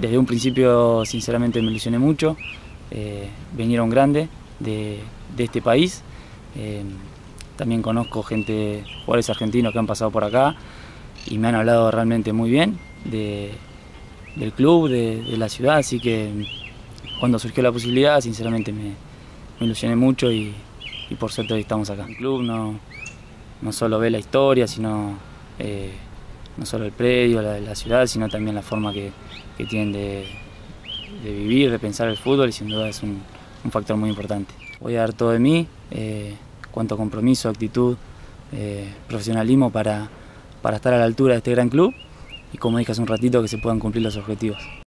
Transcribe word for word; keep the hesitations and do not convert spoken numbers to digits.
Desde un principio, sinceramente, me ilusioné mucho. Eh, vinieron grandes de, de este país. Eh, también conozco gente, jugadores argentinos que han pasado por acá y me han hablado realmente muy bien de, del club, de, de la ciudad. Así que cuando surgió la posibilidad, sinceramente, me, me ilusioné mucho y, y por suerte hoy estamos acá. El club no, no solo ve la historia, sino... Eh, no solo el predio, la, la ciudad, sino también la forma que, que tienen de, de vivir, de pensar el fútbol, y sin duda es un, un factor muy importante. Voy a dar todo de mí, eh, cuanto compromiso, actitud, eh, profesionalismo para, para estar a la altura de este gran club y, como dije hace un ratito, que se puedan cumplir los objetivos.